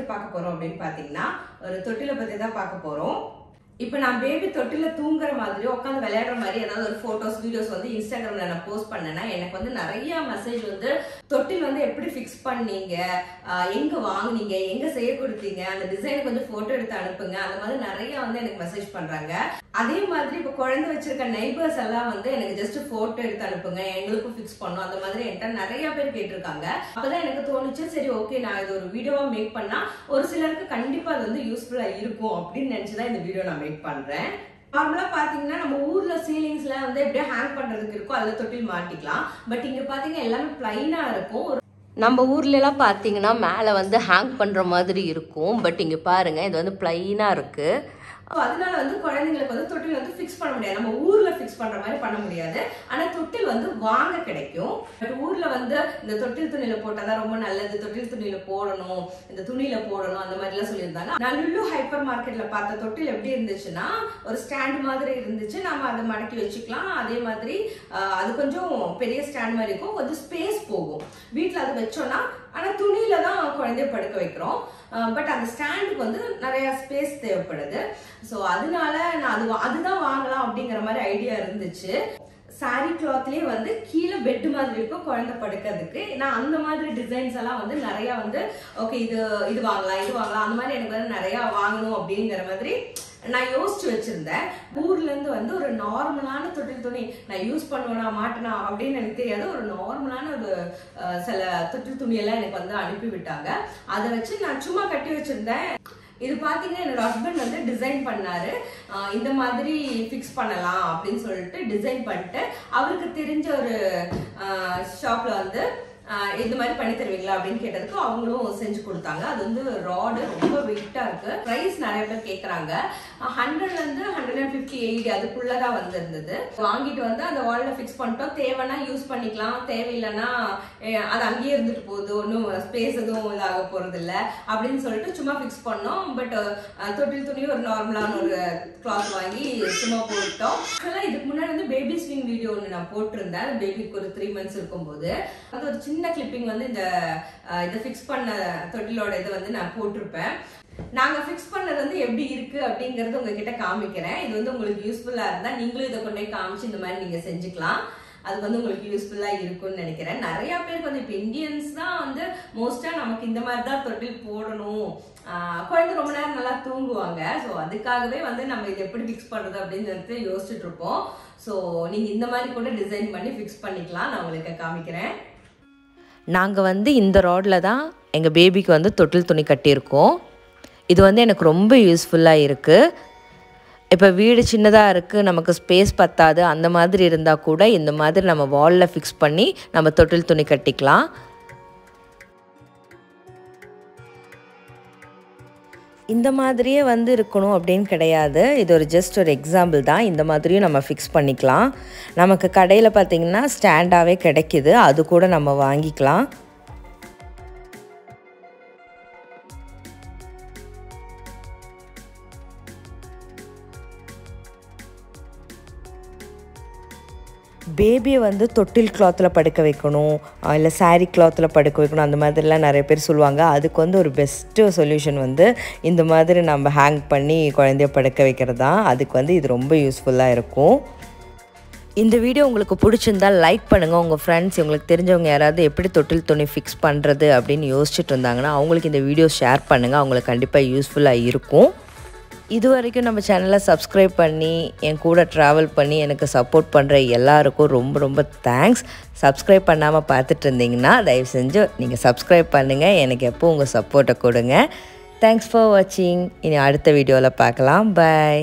பத்தி பார்க்க போறோம் அப்படினு பாத்தீங்கன்னா ஒரு தொட்டில பத்தி தான் பார்க்க போறோம். இப்போ நான் பேபி தொட்டில தூங்குற மாதிரி உட்காந்து விளையாடுற மாதிரி ஏதாவது ஒரு போட்டோஸ் வீடியோஸ் வந்து இன்ஸ்டாகிராம்ல நான் போஸ்ட் பண்ணேன்னா எனக்கு வந்து நிறைய மெசேஜ் வந்து தொட்டில் வந்து எப்படி ஃபிக்ஸ் பண்ணீங்க, எங்க வாங்குனீங்க, எங்க செய்ய கொடுத்தீங்க, அந்த டிசைனை கொஞ்சம் போட்டோ எடுத்து அனுப்புங்க, அந்த மாதிரி நிறைய வந்து எனக்கு மெசேஜ் பண்றாங்க. அதே மாதிரி இப்போ குழந்தை வச்சிருக்க நெய்பர்ஸ் எல்லாம் வந்து எனக்கு ஜஸ்ட் போட்டோ எடுத்து அனுப்புங்க, எங்களுக்கும் ஃபிக்ஸ் பண்ணும், அந்த மாதிரி என்கிட்ட நிறைய பேர் கேட்டிருக்காங்க. அப்பதான் எனக்கு தோணுச்சு, சரி ஓகே நான் இது ஒரு வீடியோவா மேக் பண்ணா ஒரு சிலருக்கு கண்டிப்பா அது வந்து யூஸ்ஃபுல்லா இருக்கும் அப்படின்னு நினைச்சுதான் இந்த வீடியோ நான் மேக் பண்றேன். நார்மலா பாத்தீங்கன்னா நம்ம ஊர்ல சீலிங்ஸ்ல வந்து எப்படியே ஹேங் பண்றதுக்கு இருக்கும், அதுல தொட்டில் மாட்டிக்கலாம். பட் இங்க பாத்தீங்கன்னா எல்லாமே பிளைனா இருக்கும். நம்ம ஊர்லலாம் பார்த்தீங்கன்னா மேலே வந்து ஹேங் பண்ணுற மாதிரி இருக்கும். பட் இங்கே பாருங்கள், இது வந்து பிளைனாக இருக்குது. அதனால வந்து குழந்தைங்களுக்கு வந்து தொட்டில் வந்து ஃபிக்ஸ் பண்ண முடியாது. நம்ம ஊரில் ஃபிக்ஸ் பண்ணுற மாதிரி பண்ண முடியாது, ஆனால் தொட்டில் வந்து வாங்க கிடைக்கும். பட் ஊரில் வந்து இந்த தொட்டில் துணியில் போட்டால் தான் ரொம்ப நல்லது, தொட்டில் துணியில் போடணும், இந்த துணியில் போடணும், அந்த மாதிரிலாம் சொல்லியிருந்தாங்க. நான் லுல்லு ஹைப்பர் மார்க்கெட்டில் பார்த்த தொட்டில் எப்படி இருந்துச்சுன்னா ஒரு ஸ்டாண்ட் மாதிரி இருந்துச்சு, நம்ம அதை மடக்கி வச்சுக்கலாம். அதே மாதிரி அது கொஞ்சம் பெரிய ஸ்டாண்ட் மாதிரி இருக்கும், கொஞ்சம் ஸ்பேஸ் போகும். வீட்டில் அது வச்சோன்னா ஆனால் துணியில தான் குழந்தைய படுக்க வைக்கிறோம். பட் அந்த ஸ்டாண்டுக்கு வந்து நிறைய ஸ்பேஸ் தேவைப்படுது. ஸோ அதனால நான் அதுதான் வாங்கலாம் அப்படிங்கிற மாதிரி ஐடியா இருந்துச்சு. சாரி கிளாத்லயே வந்து கீழே பெட் மாதிரி இருக்கும் குழந்தை படுக்கிறதுக்கு. நான் அந்த மாதிரி டிசைன்ஸ் எல்லாம் வந்து நிறைய வந்து ஓகே இது வாங்கலாம், இது வாங்கலாம், அந்த மாதிரி எனக்கு வந்து நிறைய வாங்கணும் அப்படிங்கிற மாதிரி நான் யோசிச்சு வச்சிருந்தேன். ஊர்ல இருந்து வந்து ஒரு நார்மலான தொட்டில் துணி நான் யூஸ் பண்ணுவேனா மாட்டேனா அப்படின்னு எனக்கு தெரியாது. ஒரு நார்மலான ஒரு சில தொட்டில் துணியெல்லாம் எனக்கு வந்து அனுப்பி விட்டாங்க. அதை வச்சு நான் சும்மா கட்டி வச்சிருந்தேன். இது பாத்தீங்கன்னா என்னோட ஹஸ்பண்ட் வந்து டிசைன் பண்ணாரு, இந்த மாதிரி ஃபிக்ஸ் பண்ணலாம் அப்படின்னு சொல்லிட்டு டிசைன் பண்ணிட்டு அவருக்கு தெரிஞ்ச ஒரு ஷாப்ல வந்து இது மாதிரி பண்ணி தருவீங்களா அப்படின்னு கேட்டதுக்கு அவங்களும் செஞ்சு கொடுத்தாங்க. அது வந்து ராடு ரொம்ப வெயிட்டா இருக்கு. பிரைஸ் நிறைய பேர் கேட்கறாங்க. 100 to 150 AED அதுக்குள்ளதான் வந்து இருந்தது. வாங்கிட்டு வந்து அந்த வால்ல ஃபிக்ஸ் பண்ணிட்டோம். தேவைன்னா யூஸ் பண்ணிக்கலாம், தேவையில்லைன்னா அது அங்கேயே இருந்துட்டு போகுது, ஒன்றும் ஸ்பேஸ் எதுவும் இதாக போறது இல்லை அப்படின்னு சொல்லிட்டு சும்மா ஃபிக்ஸ் பண்ணோம். பட் தொட்டில் துணி ஒரு நார்மலான ஒரு கிளாத் வாங்கி சும்மா போட்டோம். ஆக்சுவலா இதுக்கு முன்னாடி வந்து பேபி ஸ்விங் வீடியோ ஒன்று நான் போட்டிருந்தேன். பேபிக்கு ஒரு 3 months இருக்கும்போது அது ஒரு சின்ன கிளிப்பிங் வந்து இந்த இதை ஃபிக்ஸ் பண்ண தொட்டிலோட இதை வந்து நான் போட்டிருப்பேன். நாங்க ஃபிக்ஸ் பண்ணது வந்து எப்படி இருக்கு அப்படிங்கறது உங்ககிட்ட காமிக்கிறேன். இது வந்து உங்களுக்கு யூஸ்ஃபுல்லா இருந்தா நீங்களும் இதை கொண்டு போய் காமிச்சு இந்த மாதிரி நீங்க செஞ்சுக்கலாம். அது வந்து உங்களுக்கு யூஸ்ஃபுல்லா இருக்கும்னு நினைக்கிறேன். நிறைய பேருக்கு வந்து இப்ப இந்தியன்ஸ் தான் வந்து மோஸ்டா நமக்கு இந்த மாதிரிதான் தொட்டில் போடணும், குழந்தை ரொம்ப நேரம் நல்லா தூங்குவாங்க. ஸோ அதுக்காகவே வந்து நம்ம இதை எப்படி ஃபிக்ஸ் பண்றது அப்படின்னு சொல்லிட்டு யோசிச்சுட்டு இருப்போம். ஸோ நீங்க இந்த மாதிரி கூட டிசைன் பண்ணி ஃபிக்ஸ் பண்ணிக்கலாம். நான் உங்களுக்கு காமிக்கிறேன். நாங்கள் வந்து இந்த ரோட்டில் தான் எங்கள் பேபிக்கு வந்து தொட்டில் துணி கட்டியிருக்கோம். இது வந்து எனக்கு ரொம்ப யூஸ்ஃபுல்லாக இருக்குது. இப்போ வீடு சின்னதாக இருக்குது, நமக்கு ஸ்பேஸ் பத்தாது, அந்த மாதிரி இருந்தால் கூட இந்த மாதிரி நம்ம வாலில் ஃபிக்ஸ் பண்ணி நம்ம தொட்டில் துணி கட்டிக்கலாம். இந்த மாதிரியே வந்து இருக்கணும் அப்படின்னு கிடையாது. இது ஒரு ஜஸ்ட் ஒரு எக்ஸாம்பிள் தான். இந்த மாதிரியும் நம்ம ஃபிக்ஸ் பண்ணிக்கலாம். நமக்கு கடையில் பார்த்திங்கன்னா ஸ்டாண்டாகவே கிடைக்கிது, அது கூட நம்ம வாங்கிக்கலாம். பேபியை வந்து தொட்டில் கிளாத்தில் படுக்க வைக்கணும் இல்லை சாரீ கிளாத்தில் படுக்க வைக்கணும், அந்த மாதிரிலாம் நிறைய பேர் சொல்லுவாங்க. அதுக்கு வந்து ஒரு பெஸ்ட்டு சொல்யூஷன் வந்து இந்த மாதிரி நம்ம ஹேங் பண்ணி குழந்தைய படுக்க வைக்கிறது தான். அதுக்கு வந்து இது ரொம்ப யூஸ்ஃபுல்லாக இருக்கும். இந்த வீடியோ உங்களுக்கு பிடிச்சிருந்தால் லைக் பண்ணுங்கள். உங்கள் ஃப்ரெண்ட்ஸ், உங்களுக்கு தெரிஞ்சவங்க யாராவது எப்படி தொட்டில் துணி ஃபிக்ஸ் பண்ணுறது அப்படின்னு யோசிச்சுட்டு இருந்தாங்கன்னா அவங்களுக்கு இந்த வீடியோ ஷேர் பண்ணுங்கள். அவங்களுக்கு கண்டிப்பாக யூஸ்ஃபுல்லாக இருக்கும். இது வரைக்கும் நம்ம சேனலை சப்ஸ்கிரைப் பண்ணி என் கூட ட்ராவல் பண்ணி எனக்கு சப்போர்ட் பண்ணுற எல்லாருக்கும் ரொம்ப ரொம்ப தேங்க்ஸ். சப்ஸ்கிரைப் பண்ணாமல் பார்த்துட்டு இருந்தீங்கன்னா தயவு செஞ்சு நீங்கள் சப்ஸ்கிரைப் பண்ணுங்கள். எனக்கு எப்போ உங்கள் சப்போர்ட்டை கொடுங்க. தேங்க்ஸ் ஃபார் வாட்சிங். இனி அடுத்த வீடியோவில் பார்க்கலாம். பாய்.